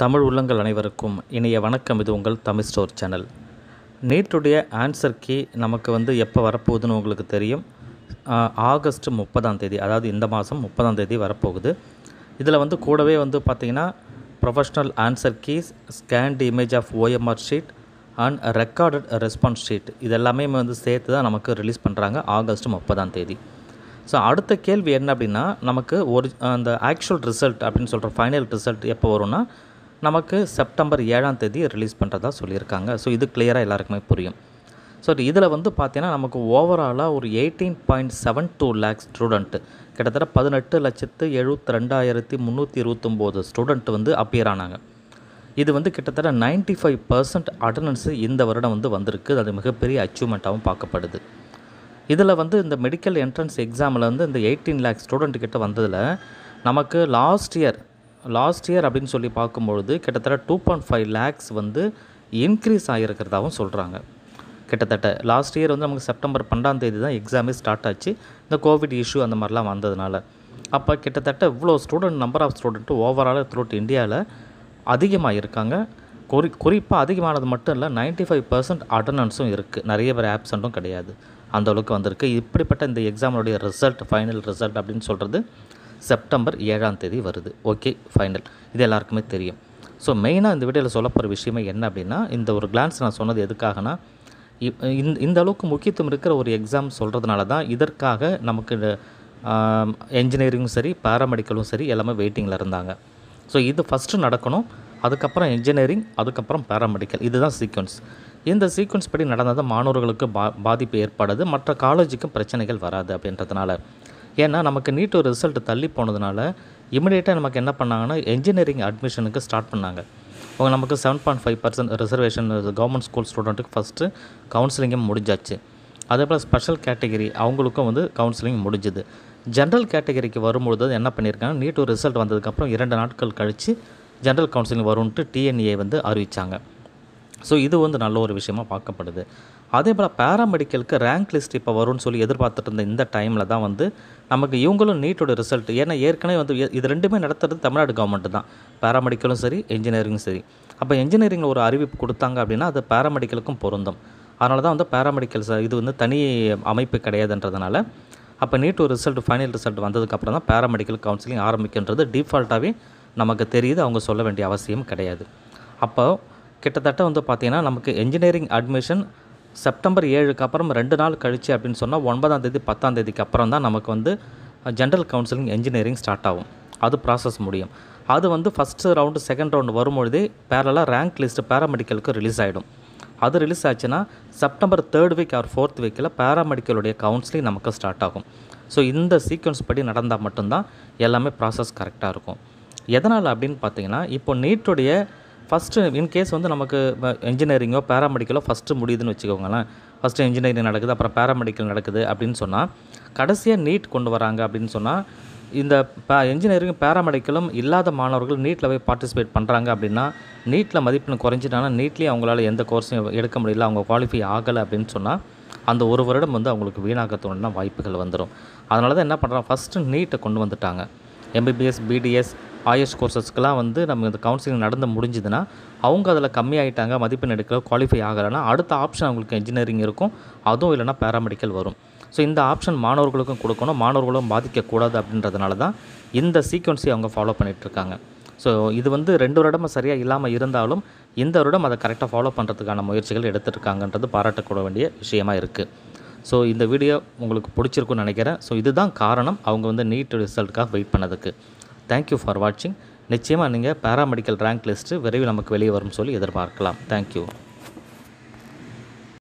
தமிழ் உள்ளங்கள் அனைவருக்கும் இனிய வணக்கம். இது உங்கள் தமிழ் ஸ்டோர் சேனல். நீட்டுடைய ஆன்சர் கீ நமக்கு வந்து எப்போ வரப்போகுதுன்னு உங்களுக்கு தெரியும். ஆகஸ்ட் 30ஆம் தேதி, அதாவது இந்த மாதம் 30ஆம் தேதி வரப்போகுது. இதில் வந்து கூடவே வந்து பார்த்திங்கன்னா professional answer keys, scanned image of OMR sheet and recorded response sheet, இது எல்லாமே வந்து சேர்த்து தான் நமக்கு ரிலீஸ் பண்ணுறாங்க ஆகஸ்ட் 30ஆம் தேதி. ஸோ அடுத்த கேள்வி என்ன அப்படின்னா, நமக்கு ஒரு அந்த ஆக்சுவல் ரிசல்ட் அப்படின்னு சொல்கிற ஃபைனல் ரிசல்ட் எப்போ வரும்னா நமக்கு செப்டம்பர் 7ஆம் தேதி ரிலீஸ் பண்ணுறதா சொல்லியிருக்காங்க. ஸோ இது கிளியராக எல்லாருக்குமே புரியும். ஸோ இதில் வந்து பார்த்தீங்கன்னா நமக்கு ஓவராலாக ஒரு 18.72 லேக்ஸ் ஸ்டூடெண்ட்டு, கிட்டத்தட்ட 18,72,329 ஸ்டூடெண்ட்டு வந்து அப்பியர் ஆனாங்க. இது வந்து கிட்டத்தட்ட 95% அட்டண்டன்ஸு இந்த வருடம் வந்து வந்திருக்கு. அது மிகப்பெரிய அச்சீவ்மெண்ட்டாகவும் பார்க்கப்படுது. இதில் வந்து இந்த மெடிக்கல் என்ட்ரன்ஸ் எக்ஸாமில் வந்து இந்த 18 லேக்ஸ் ஸ்டூடெண்ட் கிட்ட வந்ததில் நமக்கு லாஸ்ட் இயர் அப்படின்னு சொல்லி பார்க்கும்பொழுது கிட்டத்தட்ட 2.5 லேக்ஸ் வந்து இன்க்ரீஸ் ஆகியிருக்கிறதாகவும் சொல்கிறாங்க. கிட்டத்தட்ட லாஸ்ட் இயர் வந்து நமக்கு செப்டம்பர் 12ஆம் தேதி தான் எக்ஸாமே ஸ்டார்ட் ஆச்சு, இந்த கோவிட் இஷ்யூ அந்த மாதிரிலாம் வந்ததுனால. அப்போ கிட்டத்தட்ட இவ்வளோ student, number of student overall throughout இந்தியாவில் அதிகமாக இருக்காங்க. குறிப்பாக அதிகமானது மட்டும் இல்லை, 95% அட்டண்டன்ஸும் இருக்குது, நிறைய பேர் ஆப்சண்ட்டும் கிடையாது, அந்தளவுக்கு வந்திருக்கு. இப்படிப்பட்ட இந்த எக்ஸாமோடைய ரிசல்ட், ஃபைனல் ரிசல்ட் அப்படின்னு சொல்கிறது செப்டம்பர் 7ஆம் தேதி வருது. ஓகே, ஃபைனல் இது எல்லாருக்குமே தெரியும். ஸோ மெயினாக இந்த வீடியோவில் சொல்ல போகிற விஷயமே என்ன அப்படின்னா, இந்த ஒரு கிளான்ஸ் நான் சொன்னது எதுக்காகனா, இந்த அளவுக்கு முக்கியத்துவம் இருக்கிற ஒரு எக்ஸாம் சொல்கிறதுனால தான் இதற்காக நமக்கு என்ஜினியரிங்கும் சரி, பேராமெடிக்கலும் சரி, எல்லாமே வெயிட்டிங்கில் இருந்தாங்க. ஸோ இது ஃபஸ்ட்டு நடக்கணும், அதுக்கப்புறம் என்ஜினியரிங், அதுக்கப்புறம் பேராமெடிக்கல், இதுதான் சீக்வன்ஸ். இந்த சீக்வன்ஸ் படி நடந்தால் மாணவர்களுக்கு பாதிப்பு ஏற்படாது, மற்ற காலேஜுக்கும் பிரச்சனைகள் வராது அப்படின்றதுனால. ஏன்னா நமக்கு நீட் ஒரு ரிசல்ட் தள்ளி போனதுனால இமிடியேட்டாக நமக்கு என்ன பண்ணாங்கன்னா என்ஜினியரிங் அட்மிஷனுக்கு ஸ்டார்ட் பண்ணாங்க. அவங்க நமக்கு 7.5% ரிசர்வேஷன் கவர்மெண்ட் ஸ்கூல் ஸ்டூடெண்ட்டுக்கு ஃபஸ்ட்டு கவுன்சிலிங்கும் முடிஞ்சாச்சு. அதேபோல் ஸ்பெஷல் கேட்டகிரி அவங்களுக்கும் வந்து கவுன்சிலிங் முடிஞ்சுது. ஜென்ரல் கேட்டகிரிக்கு வரும்பொழுது என்ன பண்ணியிருக்காங்க, நீட் ஒரு ரிசல்ட் வந்ததுக்கப்புறம் 2 நாட்கள் கழித்து ஜென்ரல் கவுன்சிலிங் வரும்ன்ட்டு TNEA வந்து அறிவித்தாங்க. ஸோ இது வந்து நல்ல ஒரு விஷயமாக பார்க்கப்படுது. அதே போல் பேராமெடிக்கலுக்கு ரேங்க் லிஸ்ட் இப்போ வரும்னு சொல்லி எதிர்பார்த்துட்டு இருந்த இந்த டைமில் தான் வந்து நமக்கு இவங்களும் நீட்டோட ரிசல்ட், ஏன்னா ஏற்கனவே வந்து இது ரெண்டுமே நடத்துறது தமிழ்நாடு கவர்மெண்ட்டு தான், பேராமெடிக்கலும் சரி என்ஜினியரிங்கும் சரி. அப்போ என்ஜினியரிங்கில் ஒரு அறிவிப்பு கொடுத்தாங்க அப்படின்னா அது பேராமெடிக்கலுக்கும் பொருந்தும். அதனால தான் வந்து பேராமெடிக்கல் இது வந்து தனி அமைப்பு கிடையாதுன்றதுனால அப்போ நீட்டோட ரிசல்ட், ஃபைனல் ரிசல்ட் வந்ததுக்கப்புறம் தான் பேராமெடிக்கல் கவுன்சிலிங் ஆரம்பிக்கின்றது டிஃபால்ட்டாகவே நமக்கு தெரியுது, அவங்க சொல்ல வேண்டிய அவசியம் கிடையாது. அப்போ கிட்டத்தட்ட வந்து பார்த்திங்கன்னா நமக்கு என்ஜினியரிங் அட்மிஷன் செப்டம்பர் 7க்கு அப்புறம் 2 நாள் கழிச்சு அப்படின்னு சொன்னால் 9ஆம் தேதி 10ஆம் தேதிக்கு அப்புறம் தான் நமக்கு வந்து ஜென்ரல் கவுன்சிலிங் என்ஜினியரிங் ஸ்டார்ட் ஆகும், அது ப்ராசஸ் முடியும். அது வந்து ஃபஸ்ட்டு ரவுண்டு, செகண்ட் ரவுண்டு வரும்பொழுதே பேரலாக ரேங்க் லிஸ்ட்டு பேராமெடிக்கலுக்கு ரிலீஸ் ஆகிடும். அது ரிலீஸ் ஆச்சுன்னா September 3rd week or 4th வீக்கில் பேராமெடிக்கலுடைய கவுன்சிலிங் நமக்கு ஸ்டார்ட் ஆகும். ஸோ இந்த சீக்வன்ஸ் படி நடந்தால் மட்டும்தான் எல்லாமே ப்ராசஸ் கரெக்டாக இருக்கும். எதனால் அப்படின்னு பார்த்திங்கன்னா, இப்போ நீட்டுடைய ஃபஸ்ட்டு இன்கேஸ் வந்து நமக்கு என்ஜினியரிங்கோ பேராமெடிக்கலோ ஃபஸ்ட்டு முடியுதுன்னு வச்சுக்கோங்களேன், ஃபஸ்ட்டு என்ஜினியரிங் நடக்குது, அப்புறம் பேராமெடிக்கல் நடக்குது அப்படின்னு சொன்னால், கடைசியாக நீட் கொண்டு வராங்க அப்படின்னு சொன்னால், இந்த என்ஜினியரிங் பேராமெடிக்கலும் இல்லாத மாணவர்கள் நீட்டில் போய் பார்ட்டிசிபேட் பண்ணுறாங்க அப்படின்னா, நீட்டில் மதிப்பெண் குறைஞ்சிட்டானா நீட்லேயே அவங்களால எந்த கோர்ஸும் எடுக்க முடியல, அவங்க குவாலிஃபை ஆகலை அப்படின்னு சொன்னால் அந்த ஒரு வருடம் வந்து அவங்களுக்கு வீணாக்கத்தோடனா வாய்ப்புகள் வந்துடும். அதனால தான் என்ன பண்ணுறாங்க, ஃபஸ்ட்டு நீட்டை கொண்டு வந்துட்டாங்க. MBS, BDS, IS கோர்சஸ்க்கெலாம் வந்து நம்ம இந்த கவுன்சிலிங் நடந்து முடிஞ்சுதுன்னா அவங்க அதில் கம்மியாகிட்டாங்க, மதிப்பெண் எடுக்கல, குவாலிஃபை ஆகலைன்னா அடுத்த ஆப்ஷன் அவங்களுக்கு என்ஜினியரிங் இருக்கும், அதுவும் இல்லைனா பேராமெடிக்கல் வரும். ஸோ இந்த ஆப்ஷன் மாணவர்களுக்கும் கொடுக்கணும், மாணவர்களும் பாதிக்கக்கூடாது அப்படின்றதுனால தான் இந்த சீக்வன்ஸை அவங்க ஃபாலோ பண்ணிகிட்ருக்காங்க. ஸோ இது வந்து 2 வருடமாக சரியாக இல்லாமல் இருந்தாலும் இந்த வருடம் அதை கரெக்டாக ஃபாலோ பண்ணுறதுக்கான முயற்சிகள் எடுத்துருக்காங்கன்றது பாராட்டக்கூட வேண்டிய விஷயமாக இருக்குது. ஸோ இந்த வீடியோ உங்களுக்கு பிடிச்சிருக்குன்னு நினைக்கிறேன். ஸோ இதுதான் காரணம் அவங்க வந்து நீட் ரிசல்ட்டுக்காக வெயிட் பண்ணதுக்கு. தேங்க்யூ ஃபார் வாட்சிங். நிச்சயமாக நீங்கள் பேராமெடிக்கல் ரேங்க் லிஸ்ட்டு விரைவில் நமக்கு வெளியே வரும்னு சொல்லி எதிர்பார்க்கலாம். தேங்க்யூ.